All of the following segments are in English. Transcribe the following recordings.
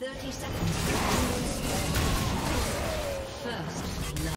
30 seconds. First love.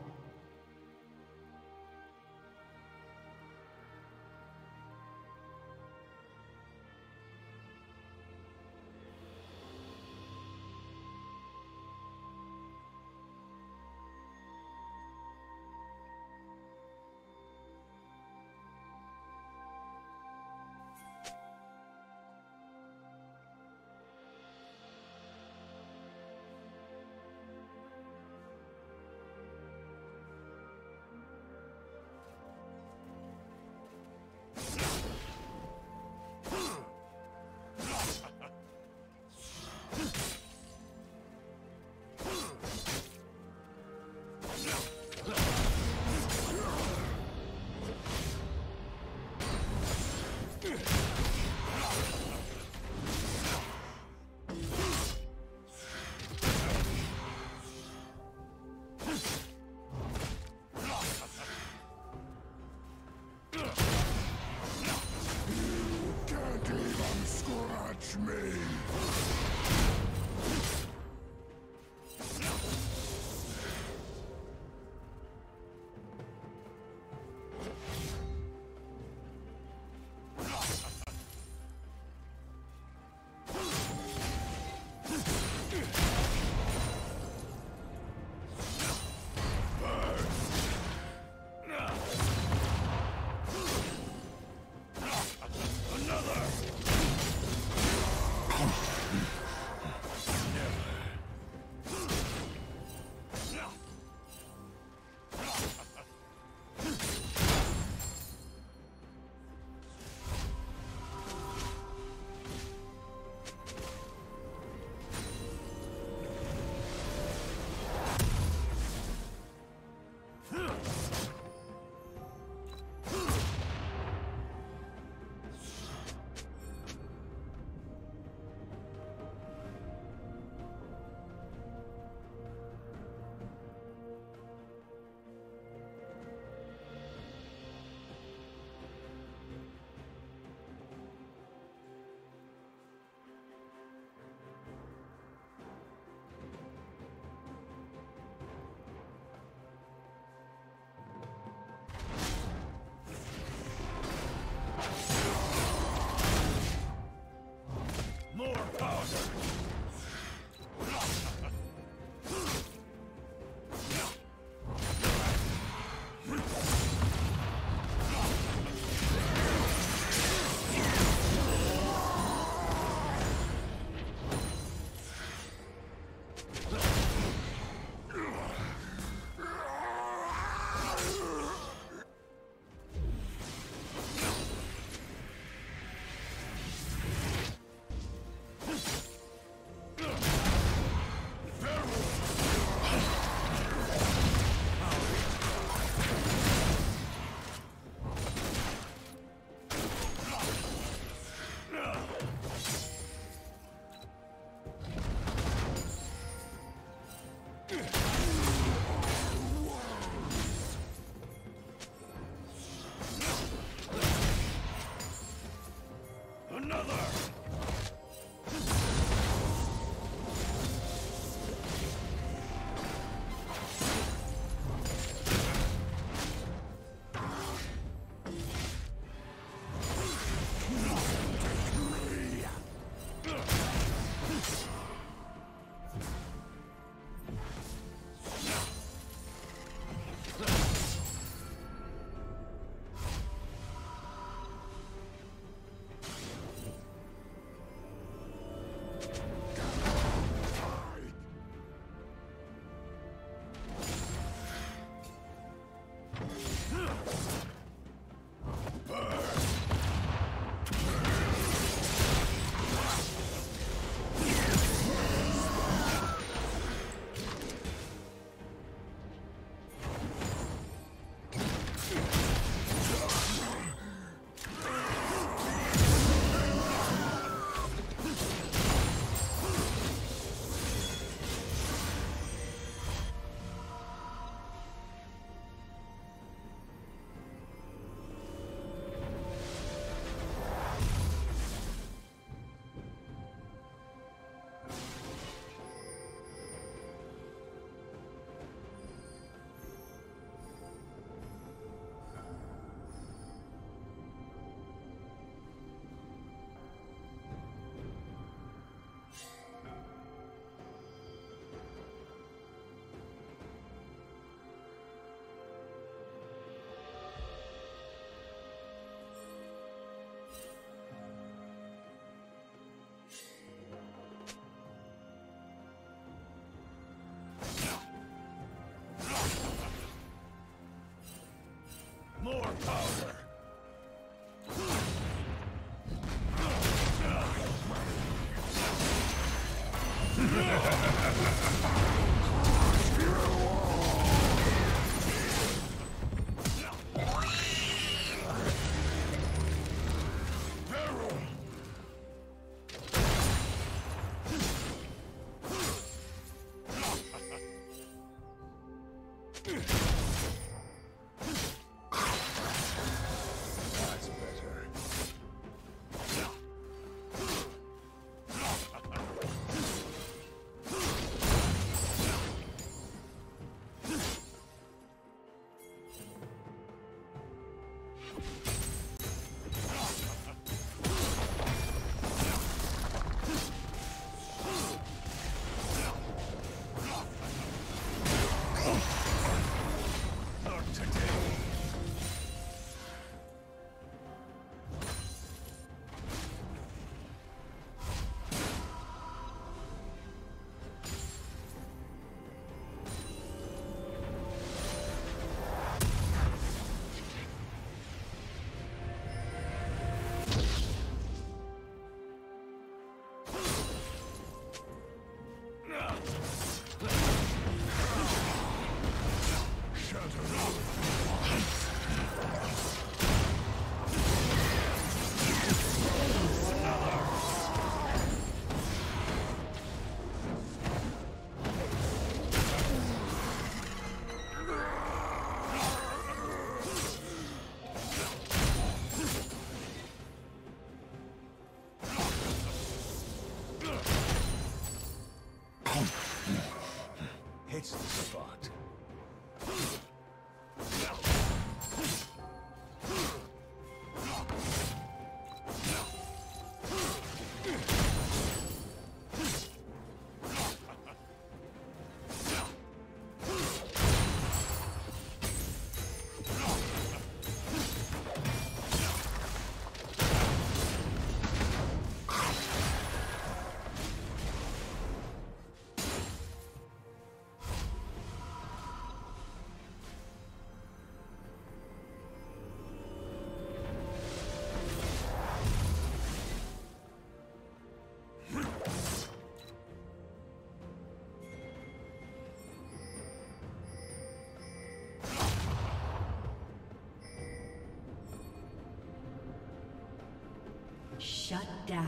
Shut down.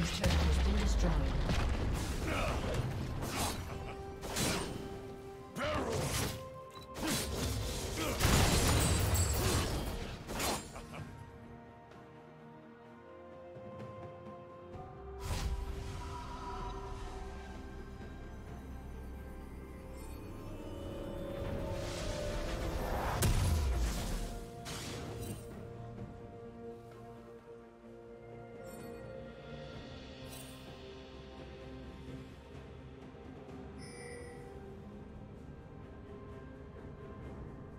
His church has been destroyed.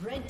Red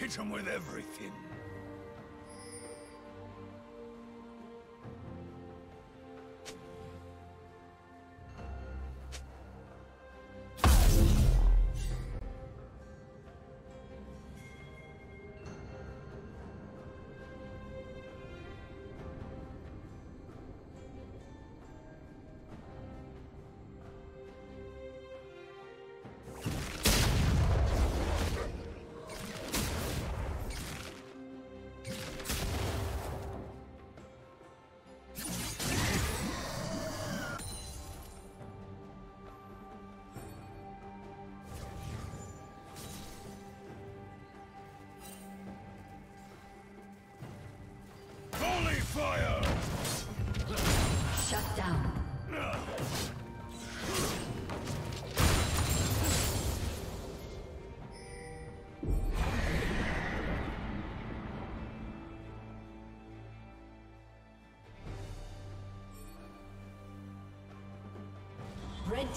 Hit him with everything. Red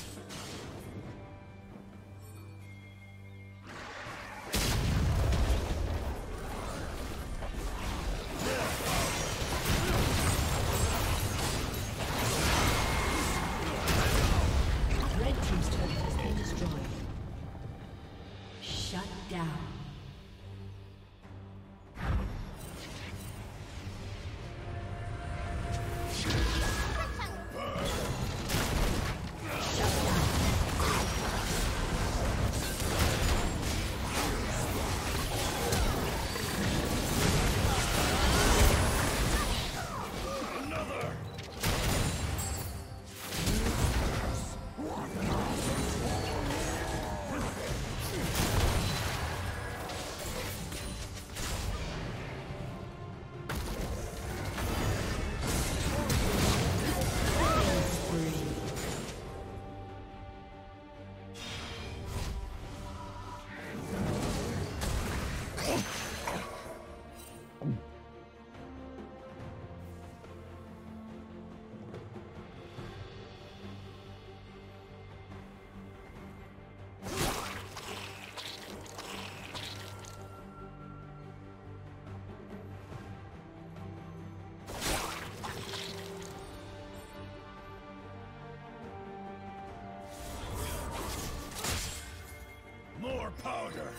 Powder.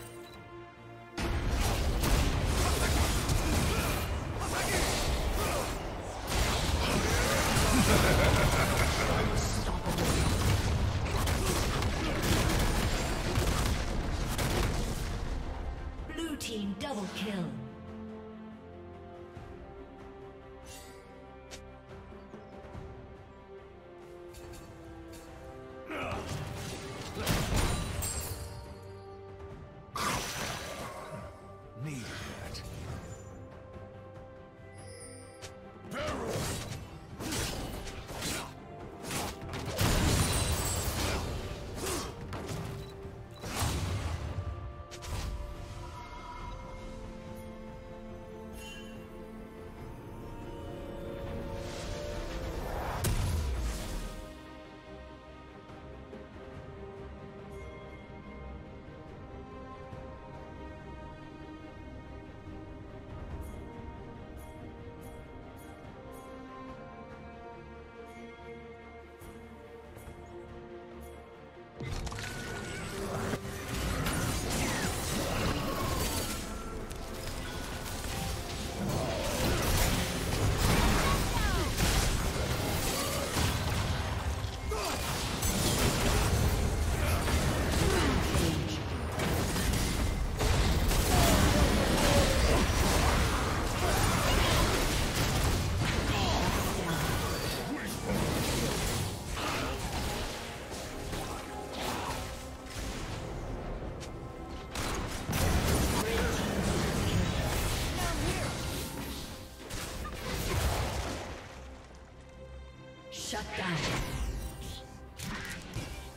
Blue team double kill. Shut down.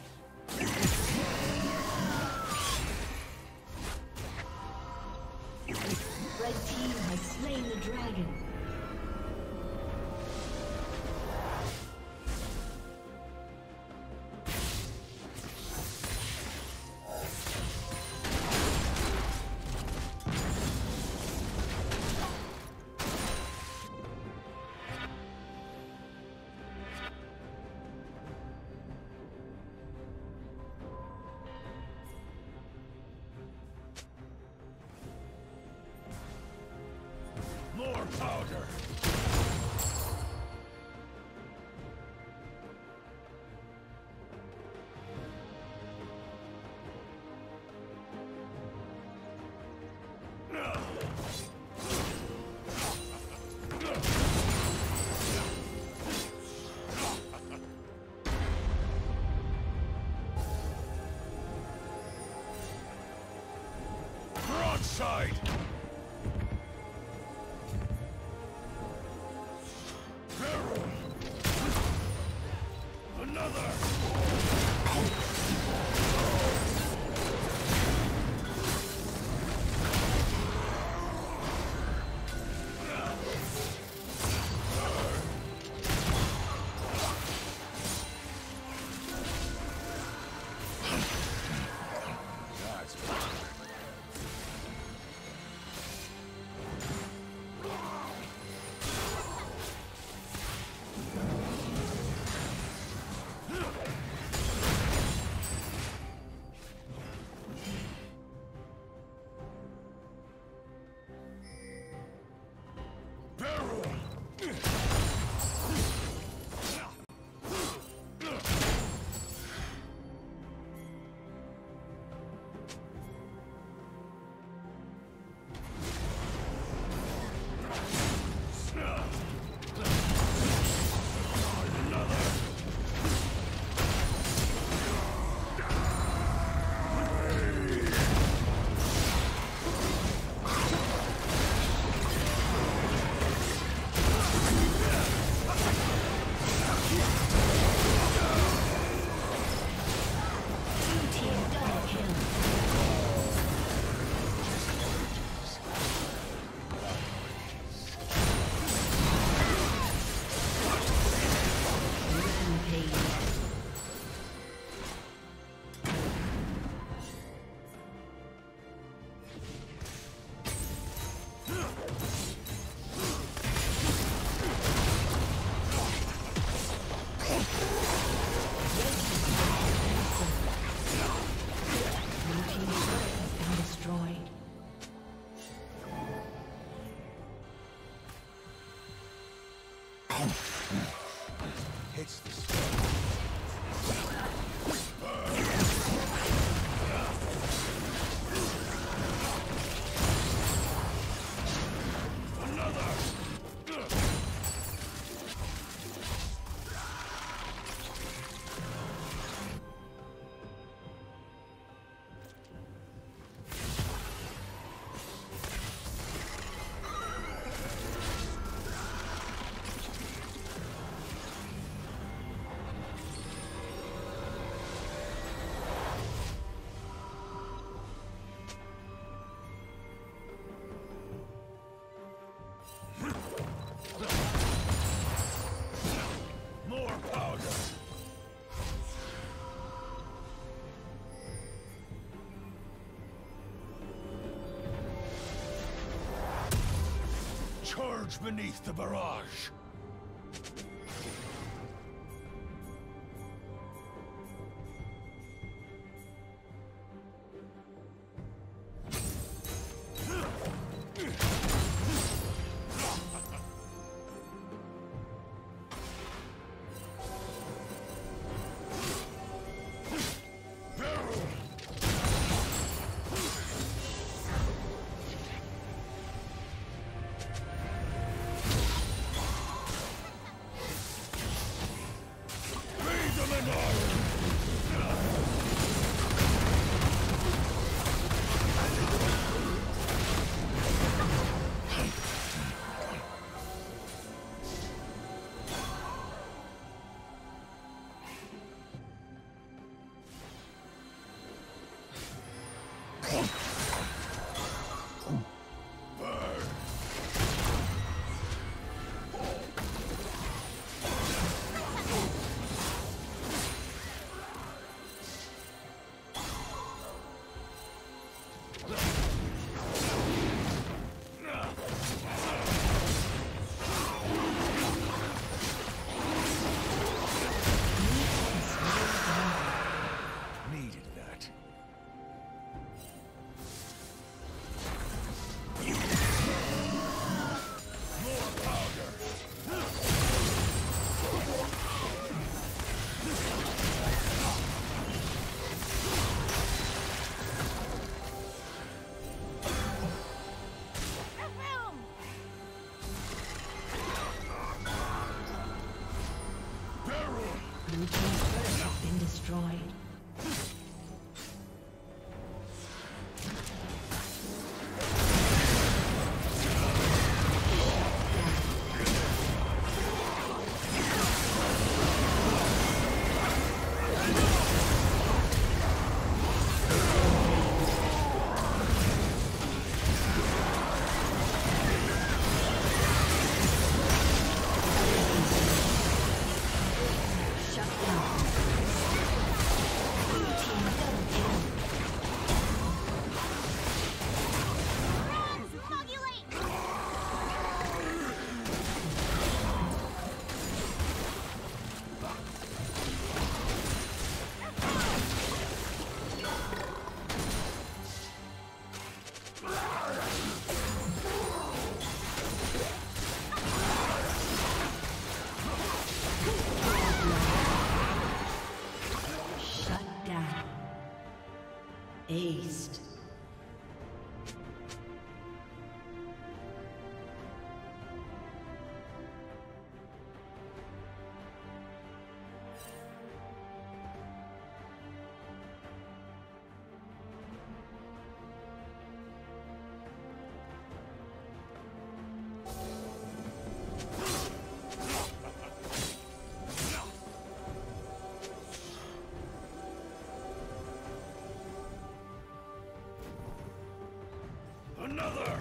Powder. Broadside. destroyed. Hits the charge beneath the barrage! Aced. Another!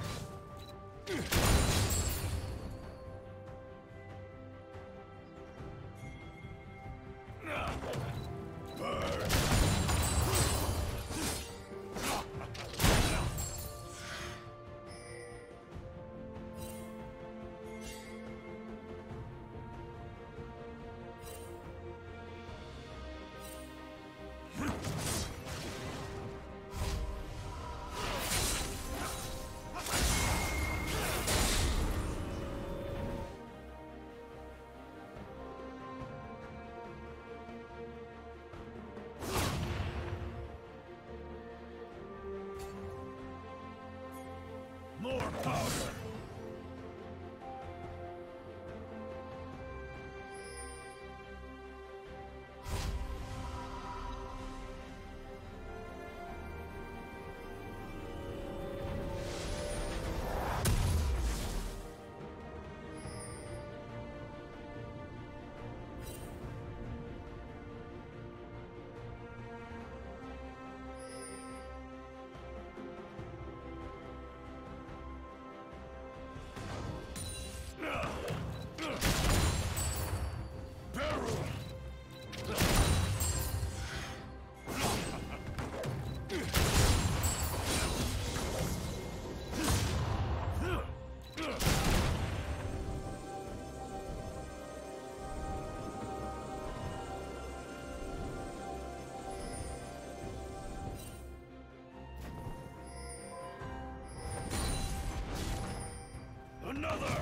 more power! Another!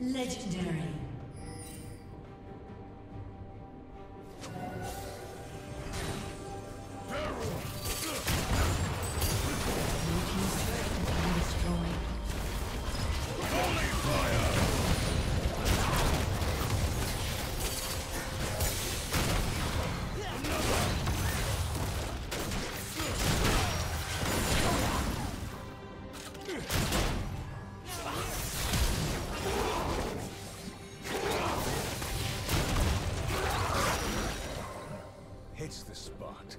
Legendary. It's the spot.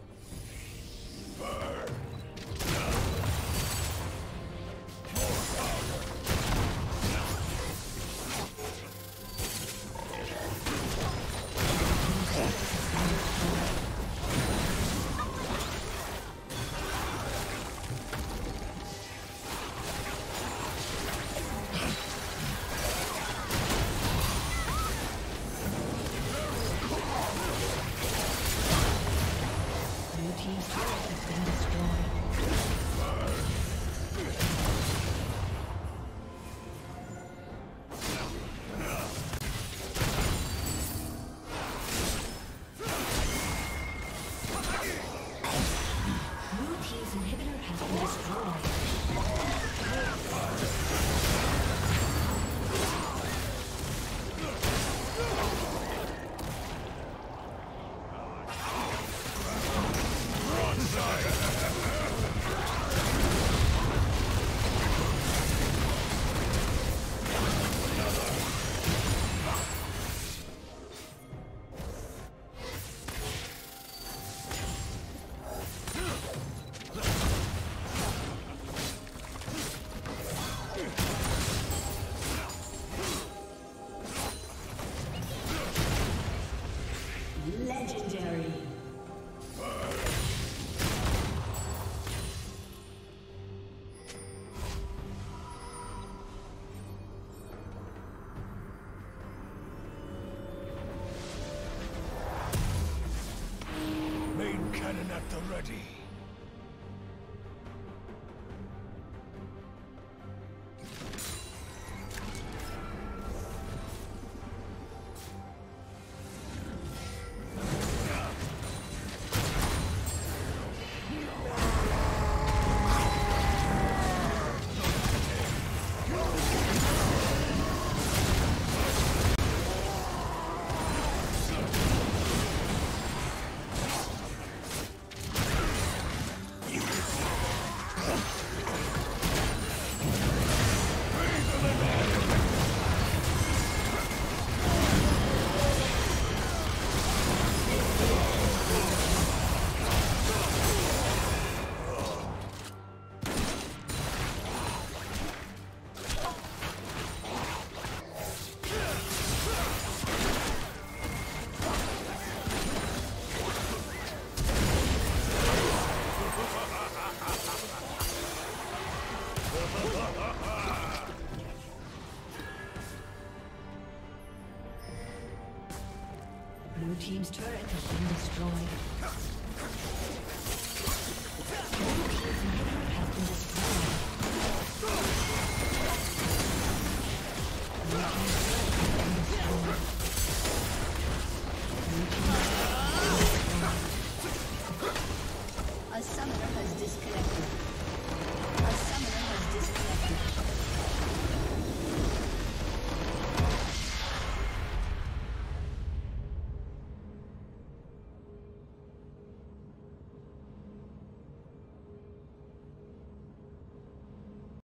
Blue team's turret has been destroyed. Blue team's inhibitor has been destroyed. Blue team's turret has been destroyed. Blue team's turret has been destroyed. A summoner has disconnected.